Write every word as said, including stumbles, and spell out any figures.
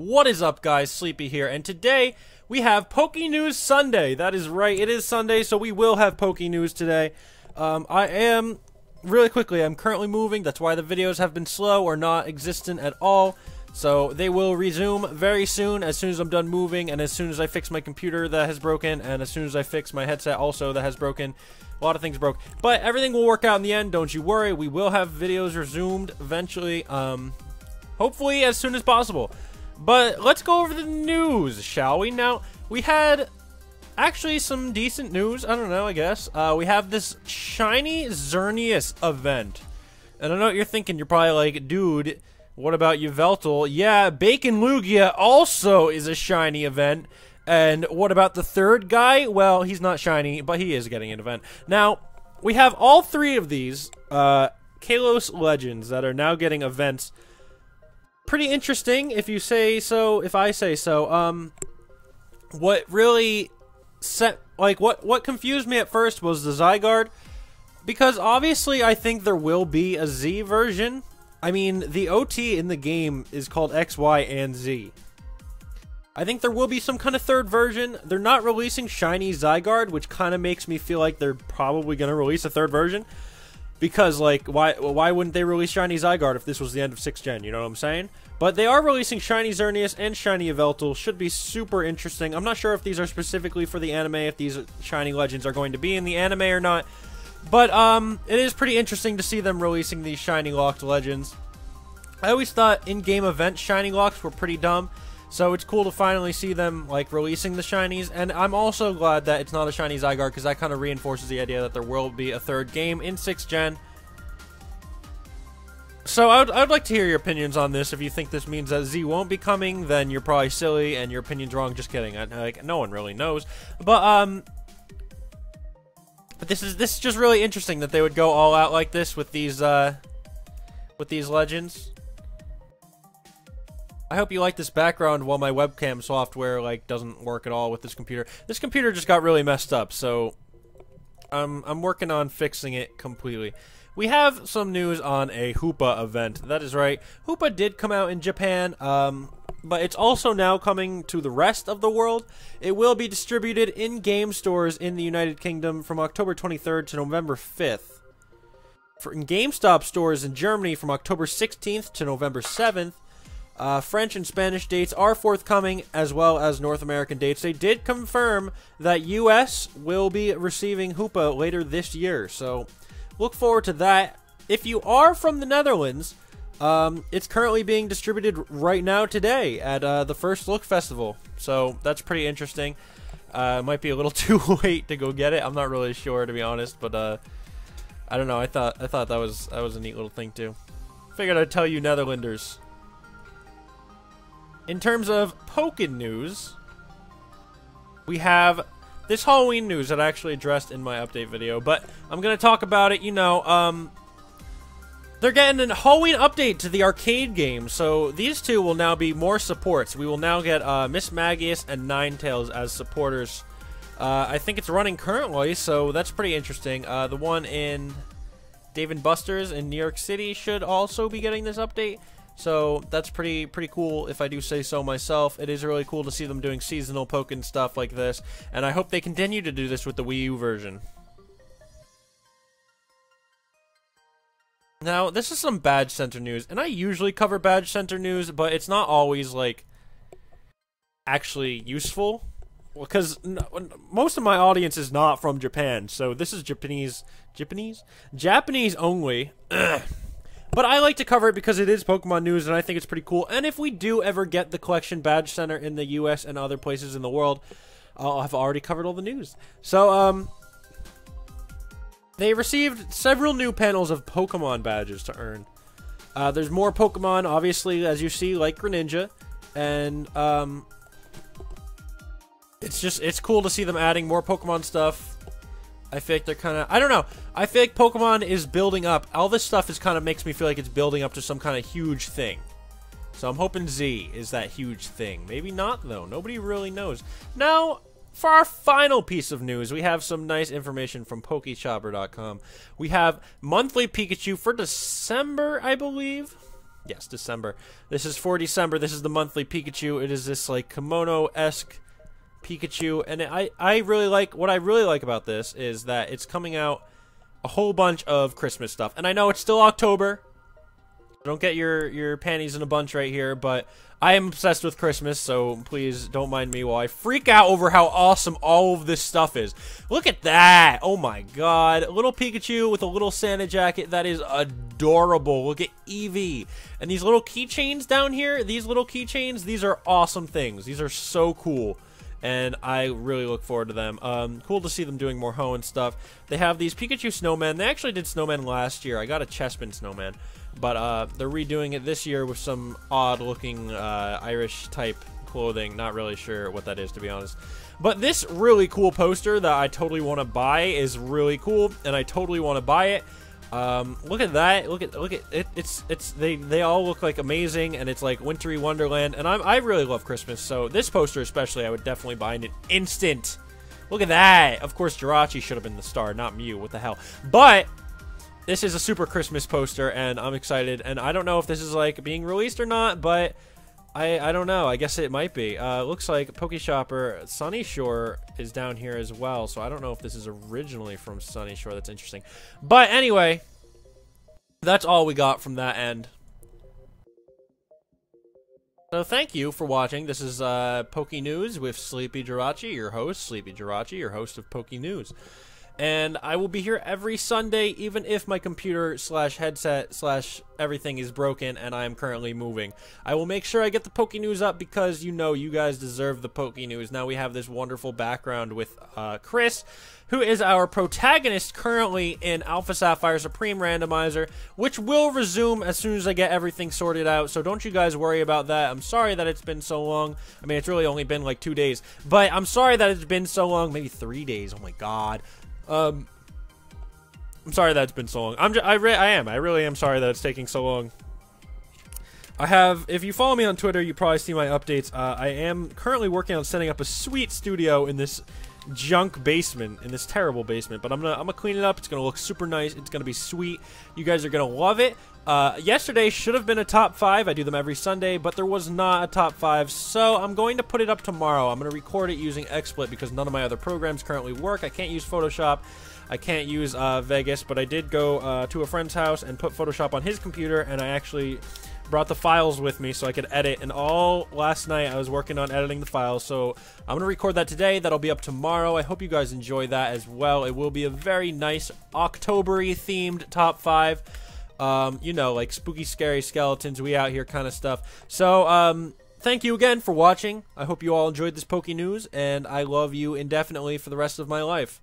What is up, guys? Sleepy here, and today we have Poké News Sunday. That is right, it is Sunday, so we will have Poké News today. Um, I am, really quickly, I'm currently moving. That's why the videos have been slow or not existent at all. So they will resume very soon, as soon as I'm done moving, and as soon as I fix my computer that has broken, and as soon as I fix my headset also that has broken. A lot of things broke. But everything will work out in the end, don't you worry. We will have videos resumed eventually, um, hopefully as soon as possible. But let's go over the news, shall we? Now, we had actually some decent news. I don't know, I guess. Uh, we have this shiny Xerneas event. And I know what you're thinking. You're probably like, dude, what about Yveltal? Yeah, Bacon Lugia also is a shiny event. And what about the third guy? Well, he's not shiny, but he is getting an event. Now, we have all three of these uh, Kalos Legends that are now getting events. Pretty interesting, if you say so, if I say so. Um, what really set, like, what, what confused me at first was the Zygarde, because obviously I think there will be a Z version. I mean, the O T in the game is called X, Y, and Z. I think there will be some kind of third version. They're not releasing shiny Zygarde, which kind of makes me feel like they're probably going to release a third version. Because, like, why why wouldn't they release shiny Zygarde if this was the end of sixth gen, you know what I'm saying? But they are releasing shiny Xerneas and shiny Yveltal. Should be super interesting. I'm not sure if these are specifically for the anime, if these shiny legends are going to be in the anime or not. But, um, it is pretty interesting to see them releasing these shiny locked legends. I always thought in-game event shiny locks were pretty dumb. So it's cool to finally see them, like, releasing the shinies. And I'm also glad that it's not a shiny Zygarde, because that kind of reinforces the idea that there will be a third game in sixth gen. So I would, I would like to hear your opinions on this. If you think this means that Z won't be coming, then you're probably silly and your opinion's wrong. Just kidding. I, like, no one really knows. But, um... But this is, this is just really interesting that they would go all out like this with these, uh... with these legends. I hope you like this background while my webcam software, like, doesn't work at all with this computer. This computer just got really messed up, so I'm, I'm working on fixing it completely. We have some news on a Hoopa event. That is right. Hoopa did come out in Japan, um, but it's also now coming to the rest of the world. It will be distributed in game stores in the United Kingdom from October twenty-third to November fifth. For in GameStop stores in Germany from October sixteenth to November seventh. Uh, French and Spanish dates are forthcoming, as well as North American dates. They did confirm that U S will be receiving Hoopa later this year, so look forward to that. If you are from the Netherlands, um, it's currently being distributed right now today at uh, the First Look Festival, so that's pretty interesting. Uh, it might be a little too late to go get it. I'm not really sure, to be honest, but uh, I don't know. I thought I thought that was that was a neat little thing too. Figured I'd tell you Netherlanders. In terms of Poké News, we have this Halloween news that I actually addressed in my update video, but I'm going to talk about it, you know, um, they're getting a Halloween update to the arcade game, so these two will now be more supports. We will now get uh, Miss Magius and Ninetales as supporters. Uh, I think it's running currently, so that's pretty interesting. Uh, the one in Dave and Buster's in New York City should also be getting this update. So that's pretty pretty cool, if I do say so myself. It is really cool to see them doing seasonal Pokémon stuff like this, and I hope they continue to do this with the Wii U version. Now, this is some Badge Center news, and I usually cover Badge Center news, but it's not always, like, actually useful. Well, because most of my audience is not from Japan, so this is Japanese... Japanese? Japanese only. Ugh. But I like to cover it because it is Pokemon news, and I think it's pretty cool. And if we do ever get the Collection Badge Center in the U S and other places in the world, I'll have already covered all the news. So, um... they received several new panels of Pokemon badges to earn. Uh, there's more Pokemon, obviously, as you see, like Greninja. And, um... it's just, it's cool to see them adding more Pokemon stuff. I feel like they're kind of... I don't know. I feel like Pokemon is building up. All this stuff is kind of makes me feel like it's building up to some kind of huge thing. So I'm hoping Z is that huge thing. Maybe not, though. Nobody really knows. Now, for our final piece of news, we have some nice information from Pokeshopper dot com. We have monthly Pikachu for December, I believe. Yes, December. This is for December. This is the monthly Pikachu. It is this like kimono-esque Pikachu, and I I really like what I really like about this is that it's coming out a whole bunch of Christmas stuff. And I know it's still October. Don't get your your panties in a bunch right here, but I am obsessed with Christmas, so please don't mind me while I freak out over how awesome all of this stuff is. Look at that! Oh my god. A little Pikachu with a little Santa jacket. That is adorable. Look at Eevee. And these little keychains down here, these little keychains, these are awesome things. These are so cool. And I really look forward to them. Um, cool to see them doing more Ho and stuff. They have these Pikachu snowmen. They actually did snowmen last year. I got a Chespin snowman. But uh, they're redoing it this year with some odd-looking uh, Irish-type clothing. Not really sure what that is, to be honest. But this really cool poster that I totally want to buy is really cool. And I totally want to buy it. Um, look at that. Look at look at it. It's it's they they all look like amazing, and it's like wintry wonderland. And I I really love Christmas, so this poster especially I would definitely buy in an instant. Look at that. Of course, Jirachi should have been the star, not Mew. What the hell? But this is a super Christmas poster, and I'm excited. And I don't know if this is like being released or not, but I I don't know. I guess it might be. Uh, looks like Pokeshopper Sunny Shore is down here as well, so I don't know if this is originally from Sunny Shore. That's interesting. But anyway, that's all we got from that end. So thank you for watching. This is uh, Poké News with Sleepy Jirachi, your host. Sleepy Jirachi, your host of Poké News. And I will be here every Sunday, even if my computer slash headset slash everything is broken and I am currently moving. I will make sure I get the Poke News up because, you know, you guys deserve the Poke News. Now we have this wonderful background with uh, Chris, who is our protagonist currently in Alpha Sapphire Supreme Randomizer, which will resume as soon as I get everything sorted out. So don't you guys worry about that. I'm sorry that it's been so long. I mean, it's really only been like two days, but I'm sorry that it's been so long. Maybe three days. Oh my god. Um, I'm sorry that's been so long. I'm just, I, re I am. I really am sorry that it's taking so long. I have, if you follow me on Twitter, you probably see my updates. Uh, I am currently working on setting up a sweet studio in this junk basement, in this terrible basement. But I'm gonna, I'm gonna clean it up. It's gonna look super nice. It's gonna be sweet. You guys are gonna love it. Uh, yesterday should have been a top five. I do them every Sunday, but there was not a top five, so I'm going to put it up tomorrow. I'm going to record it using XSplit because none of my other programs currently work. I can't use Photoshop. I can't use uh, Vegas, but I did go uh, to a friend's house and put Photoshop on his computer, and I actually brought the files with me so I could edit, and all last night I was working on editing the files, so I'm gonna record that today. That'll be up tomorrow. I hope you guys enjoy that as well. It will be a very nice October-y themed top five. Um, you know, like spooky, scary skeletons, we out here kind of stuff. So, um, thank you again for watching. I hope you all enjoyed this Poké News, and I love you indefinitely for the rest of my life.